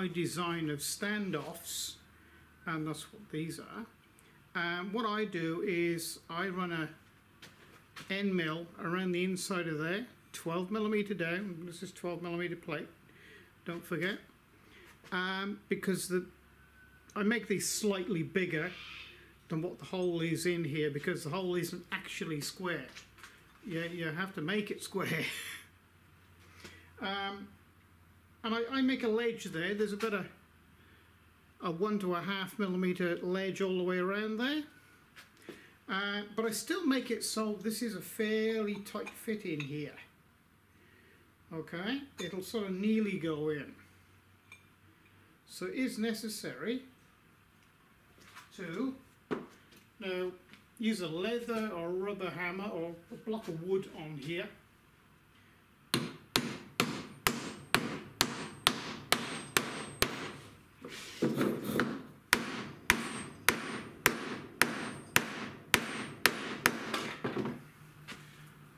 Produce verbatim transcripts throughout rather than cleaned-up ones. by design of standoffs, and that's what these are. And what I do is I run a end mill around the inside of there, twelve millimeter down. This is twelve millimeter plate, don't forget, um, because the I make these slightly bigger than what the hole is in here, because the hole isn't actually square. Yeah, you have to make it square. um, and I, I make a ledge there. There's about a, a one to a half millimeter ledge all the way around there. Uh, but I still make it so this is a fairly tight fit in here. Okay, it'll sort of nearly go in. So it is necessary to now use a leather or rubber hammer or a block of wood on here.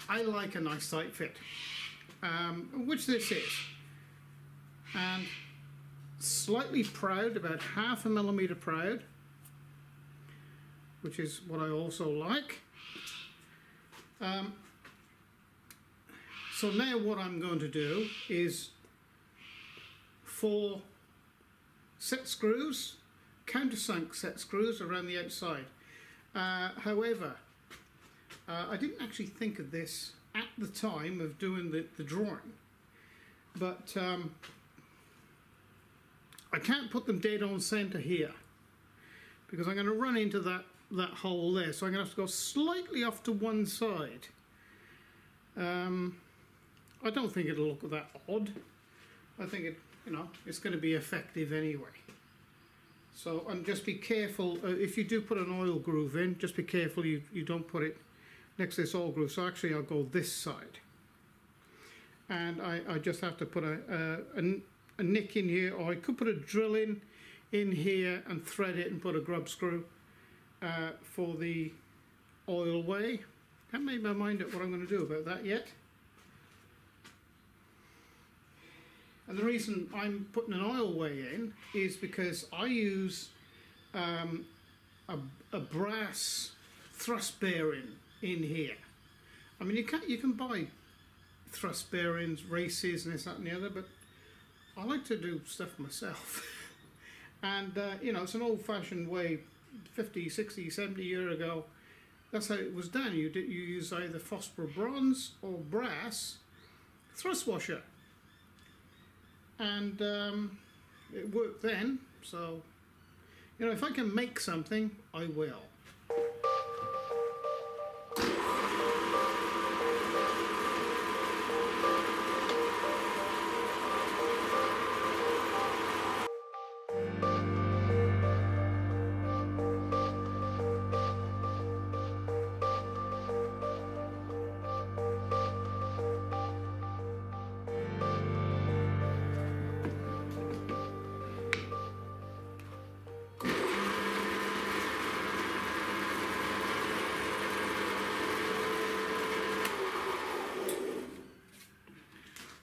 I like a nice tight fit, um, which this is, and slightly proud, about half a millimeter proud, which is what I also like. Um, so now what I'm going to do is four set screws, countersunk set screws around the outside. Uh, however, uh, I didn't actually think of this at the time of doing the, the drawing, but um, I can't put them dead on center here because I'm going to run into that that hole there, so I'm going to have to go slightly off to one side. Um, I don't think it'll look that odd. I think it, you know, it's going to be effective anyway. So, and just be careful, uh, if you do put an oil groove in, just be careful you, you don't put it next to this oil groove. So actually I'll go this side. And I, I just have to put a, a, a, a nick in here, or I could put a drill in, in here and thread it and put a grub screw. Uh, for the oil way. I haven't made my mind up what I'm going to do about that yet. And the reason I'm putting an oil way in is because I use um, a, a brass thrust bearing in here. I mean, you can, you can buy thrust bearings, races and this, that and the other, but I like to do stuff myself. And uh, you know, it's an old-fashioned way. fifty, sixty, seventy years ago, that's how it was done. You did, you use either phosphor bronze or brass thrust washer, and um, it worked then. So, you know, if I can make something, I will.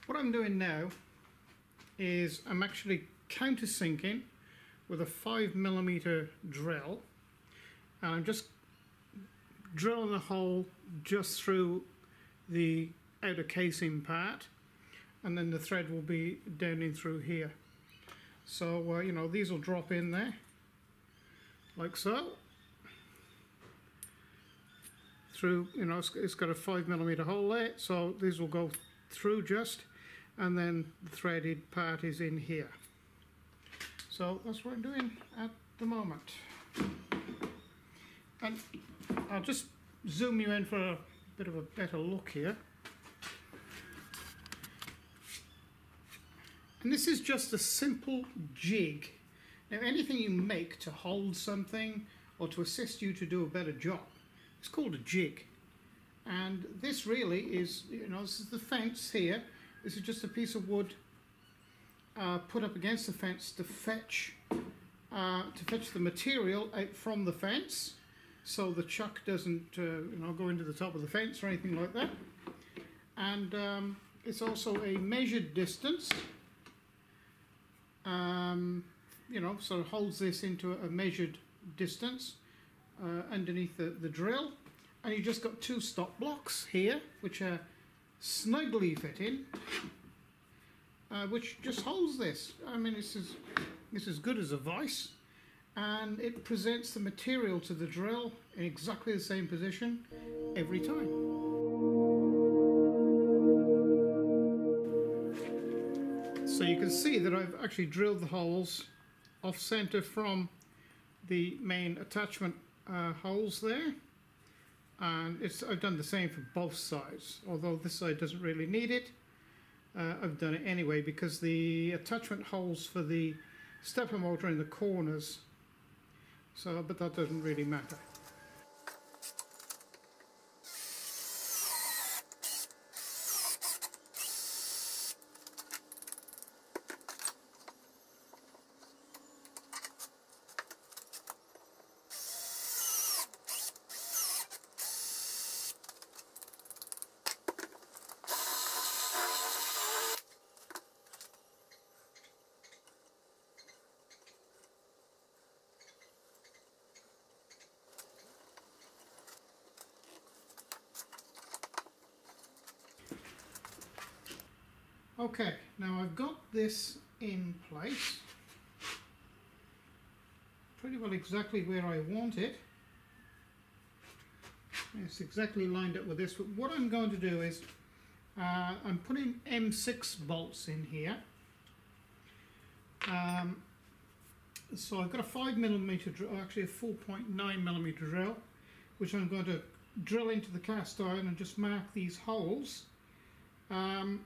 What I'm doing now is I'm actually countersinking with a five millimeter drill, and I'm just drilling a hole just through the outer casing part, and then the thread will be down in through here. So uh, you know, these will drop in there like so through, you know, it's, it's got a five millimeter hole there, so these will go through just, and then the threaded part is in here. So that's what I'm doing at the moment. And I'll just zoom you in for a bit of a better look here. And this is just a simple jig. Now, anything you make to hold something or to assist you to do a better job, it's called a jig. And this really is, you know, this is the fence here. This is just a piece of wood uh, put up against the fence to fetch uh, to fetch the material out from the fence, so the chuck doesn't uh, you know, go into the top of the fence or anything like that. And um, it's also a measured distance um, you know, sort of holds this into a measured distance uh, underneath the, the drill, and you've just got two stop blocks here which are snugly fitting, uh, which just holds this. I mean, it's as, it's as good as a vice, and it presents the material to the drill in exactly the same position every time. So you can see that I've actually drilled the holes off center from the main attachment uh, holes there, and it's, I've done the same for both sides, although this side doesn't really need it. uh, I've done it anyway because the attachment holes for the stepper motor in the corners, so but that doesn't really matter. Okay, now I've got this in place pretty well exactly where I want it. It's exactly lined up with this, but what I'm going to do is uh, I'm putting M six bolts in here. Um, so I've got a five millimeter drill, actually a four point nine millimeter drill, which I'm going to drill into the cast iron and just mark these holes. Um,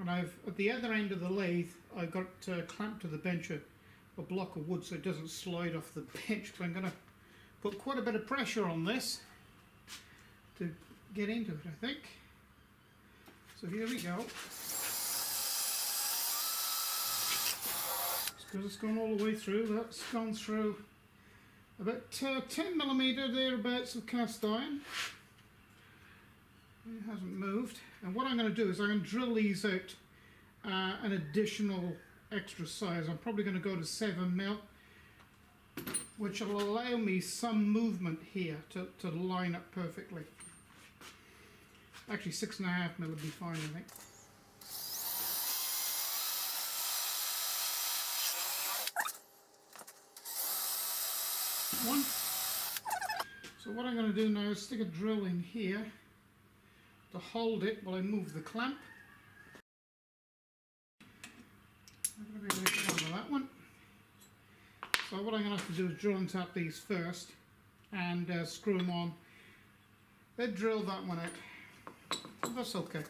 And I've, at the other end of the lathe, I've got uh, clamped to the bench a, a block of wood so it doesn't slide off the bench. But I'm going to put quite a bit of pressure on this to get into it, I think. So here we go. It's because it's gone all the way through. That's gone through about uh, ten millimeter thereabouts of cast iron. It hasn't moved, and what I'm going to do is I'm going to drill these out uh, an additional extra size. I'm probably going to go to seven mil, which will allow me some movement here to, to line up perfectly. Actually six and a half mil would be fine, I think. One. So what I'm going to do now is stick a drill in here to hold it while I move the clamp. I'm going to be really proud of that one. So what I'm going to have to do is drill and tap these first and uh, screw them on. They drilled that one out. That's okay.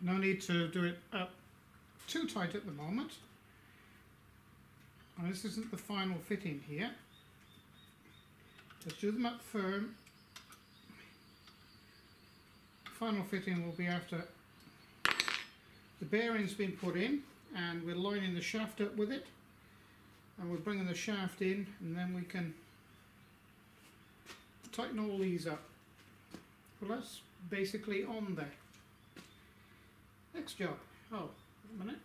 No need to do it up too tight at the moment. And this isn't the final fitting here. Just do them up firm. Final fitting will be after the bearing's been put in, and we're lining the shaft up with it, and we're bringing the shaft in, and then we can tighten all these up. Well, that's basically on there. Next job. Oh, a minute.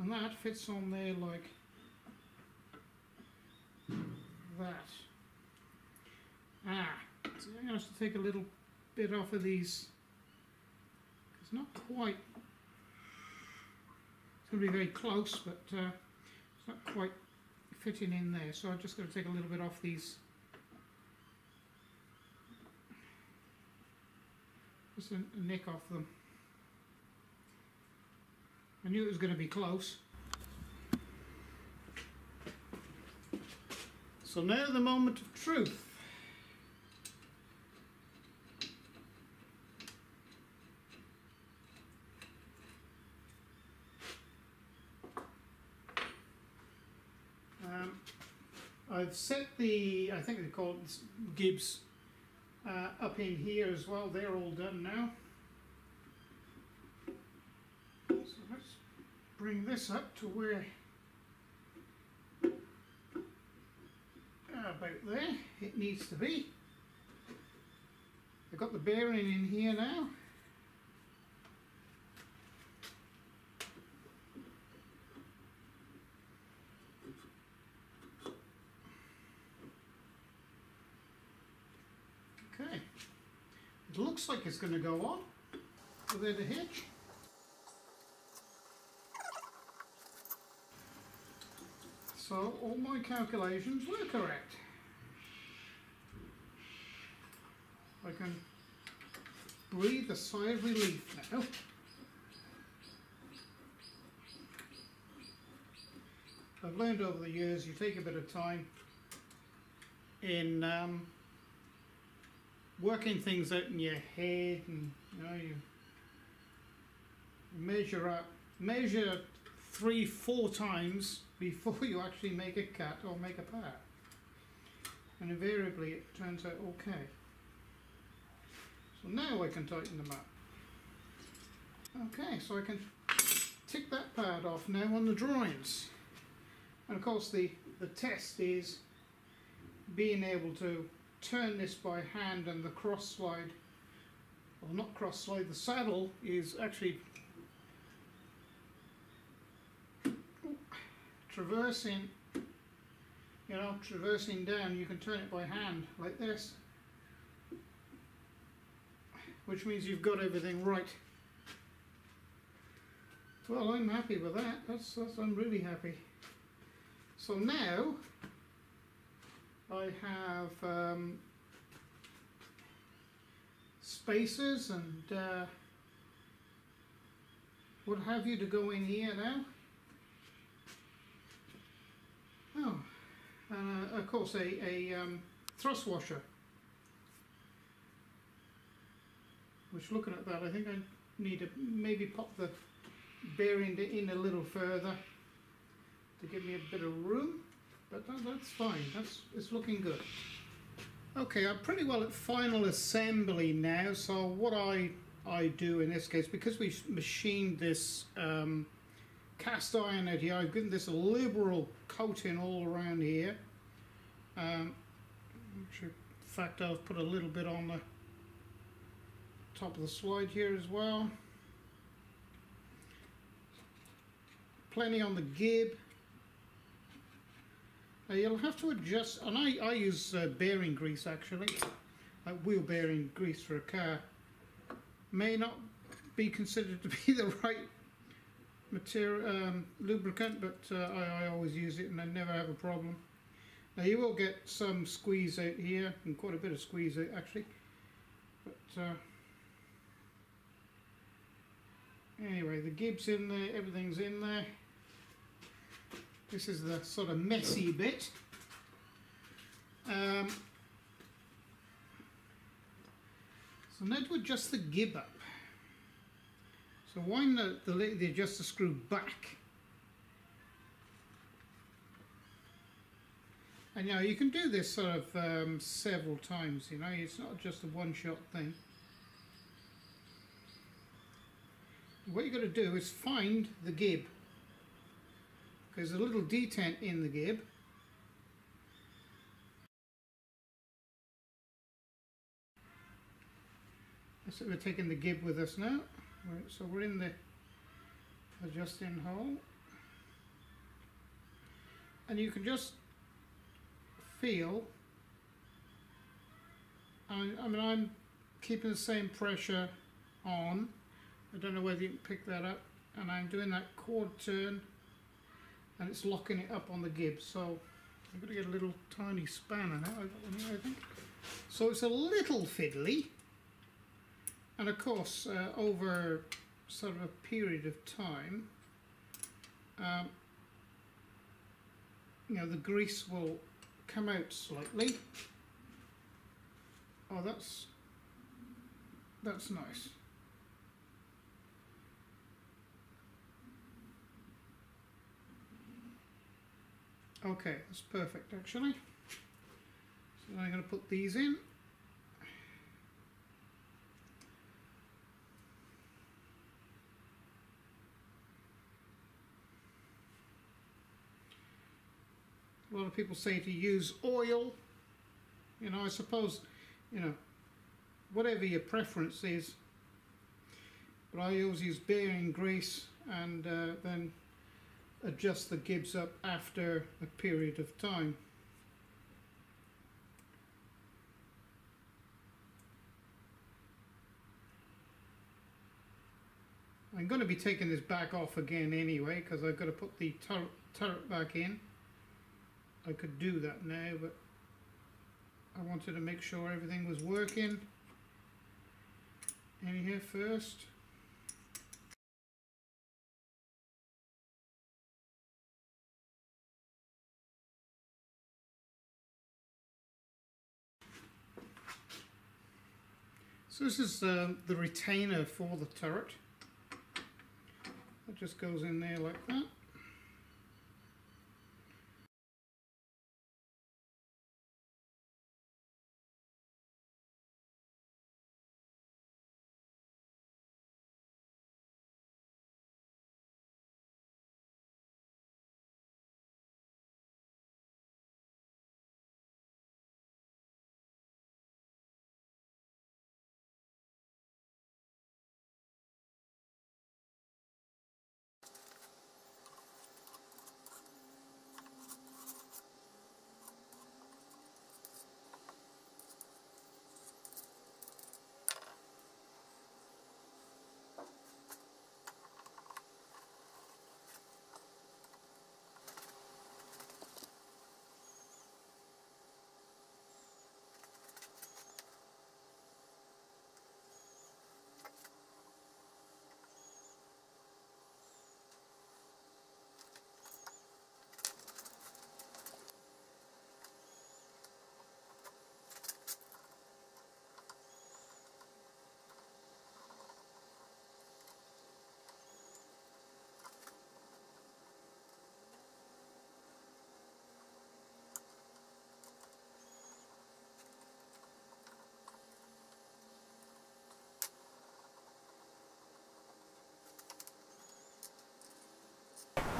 And that fits on there like that. Ah, so I'm going to have to take a little bit off of these. It's not quite. It's going to be very close, but uh, it's not quite fitting in there. So I'm just going to take a little bit off these. Just a nick off them. I knew it was going to be close. So now the moment of truth. Um, I've set the, I think they call it Gibbs, uh, up in here as well. They're all done now. So let's bring this up to where about there it needs to be. I've got the bearing in here now. Okay, it looks like it's going to go on. So there's the hitch. So all my calculations were correct. I can breathe a sigh of relief now. I've learned over the years you take a bit of time in um, working things out in your head, and you know, you measure up, measure three, four times before you actually make a cut or make a part, and invariably it turns out okay. So now I can tighten them up. Okay, so I can tick that part off now on the drawings. And of course the, the test is being able to turn this by hand, and the cross slide, or not cross slide, the saddle is actually traversing, you know, traversing down. You can turn it by hand like this, which means you've got everything right. Well, I'm happy with that. That's, that's I'm really happy. So now I have um, spacers and uh, what have you to go in here now. Oh, and uh, of course a, a um, thrust washer, which, looking at that, I think I need to maybe pop the bearing in a little further to give me a bit of room, but that, that's fine, that's, it's looking good. Okay, I'm pretty well at final assembly now, so what I, I do in this case, because we've machined this um, cast iron out here, I've given this a liberal coating all around here. Um, in fact, I've put a little bit on the top of the slide here as well. Plenty on the gib. Now you'll have to adjust, and I, I use uh, bearing grease actually, like wheel bearing grease for a car. May not be considered to be the right material, um, lubricant, but uh, I, I always use it and I never have a problem. Now you will get some squeeze out here, and quite a bit of squeeze out actually, but uh, anyway, the gib's in there, everything's in there. This is the sort of messy bit. Um, so now to adjust the gib up. So wind the, the, the adjuster screw back. And you know, you can do this sort of um, several times, you know, it's not just a one-shot thing. What you've got to do is find the gib. There's a little detent in the gib. So we're taking the gib with us now. So we're in the adjusting hole. And you can just feel, I, I mean, I'm keeping the same pressure on. I don't know whether you can pick that up, and I'm doing that chord turn and it's locking it up on the gib. So I'm going to get a little tiny spanner now. I've got one here, I think. So it's a little fiddly, And of course, uh, over sort of a period of time, um, you know, the grease will come out slightly. Oh, that's that's nice. Okay, that's perfect actually. So now I'm going to put these in. A lot of people say to use oil. You know, I suppose, you know, whatever your preference is. But I always use bearing grease and uh, then adjust the Gibbs up after a period of time. I'm going to be taking this back off again anyway because I've got to put the turret, turret back in. I could do that now, but I wanted to make sure everything was working. In here first. So this is uh, the retainer for the turret. It just goes in there like that.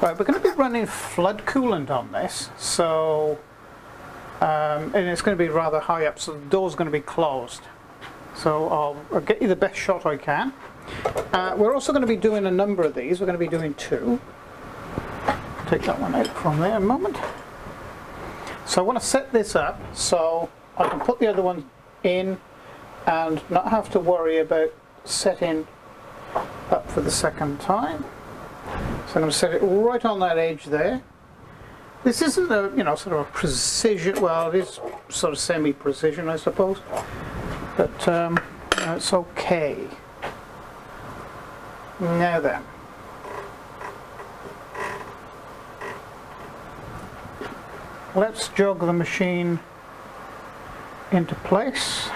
Right, we're going to be running flood coolant on this, so um, and it's going to be rather high up, so the door's going to be closed. So I'll, I'll get you the best shot I can. Uh, we're also going to be doing a number of these. We're going to be doing two. Take that one out from there a moment. So I want to set this up so I can put the other one in and not have to worry about setting up for the second time. So I'm going to set it right on that edge there. This isn't a, you know, sort of a precision, well, it is sort of semi-precision, I suppose, but um, no, it's okay. Now then. Let's jog the machine into place.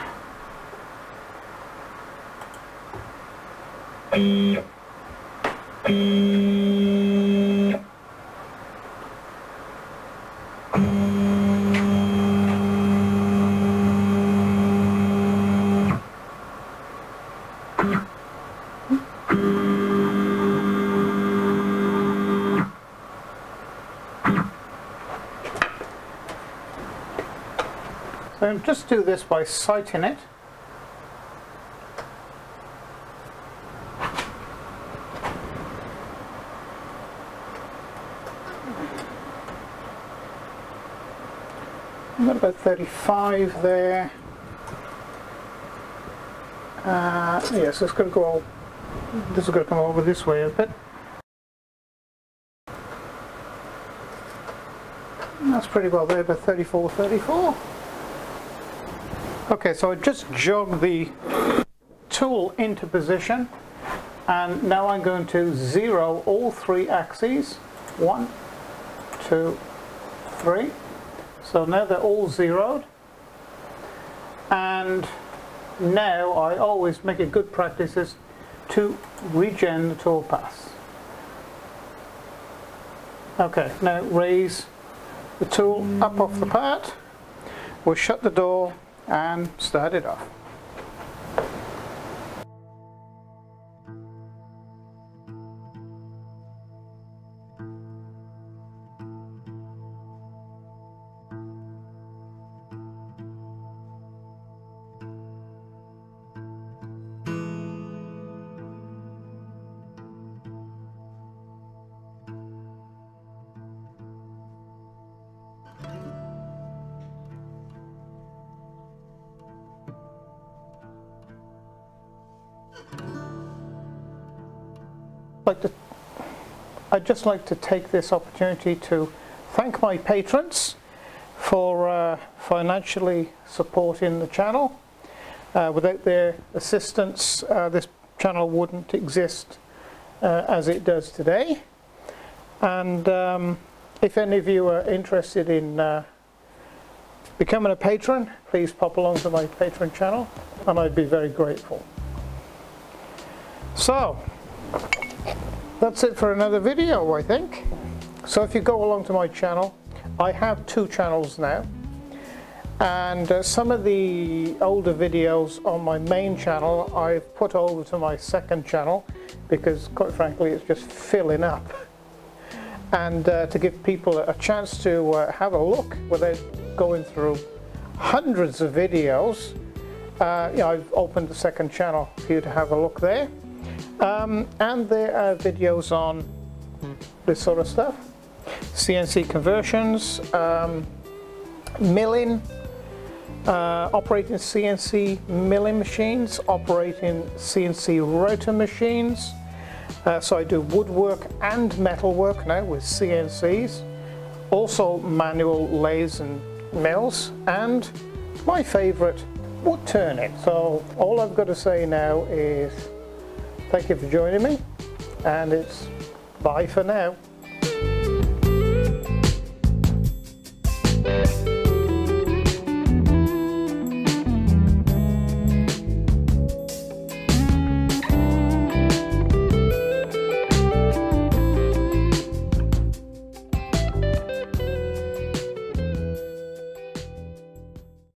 So just do this by sighting it. I've got about thirty-five there. Uh, yes, it's going to go. This is going to come over this way a bit. That's pretty well there, about thirty-four, thirty-four. Okay, so I just jogged the tool into position, and now I'm going to zero all three axes. One, two, three. So now they're all zeroed. And now I always make a good practice is to regen the tool paths. Okay, now raise the tool up off the part. We'll shut the door and start it off. Like to, I'd just like to take this opportunity to thank my patrons for uh, financially supporting the channel. Uh, without their assistance, uh, this channel wouldn't exist uh, as it does today. And um, if any of you are interested in uh, becoming a patron, please pop along to my Patreon channel, and I'd be very grateful. So, that's it for another video, I think. So if you go along to my channel, I have two channels now, and uh, some of the older videos on my main channel I've put over to my second channel because, quite frankly, it's just filling up. And uh, to give people a chance to uh, have a look without going through hundreds of videos, uh, you know, I've opened the second channel for you to have a look there. Um, and there are videos on this sort of stuff, C N C conversions, um, milling, uh, operating C N C milling machines, operating C N C rotor machines. Uh, so I do woodwork and metalwork now with C N Cs, also manual lathes and mills, and my favourite, wood turning. So all I've got to say now is thank you for joining me, and it's bye for now.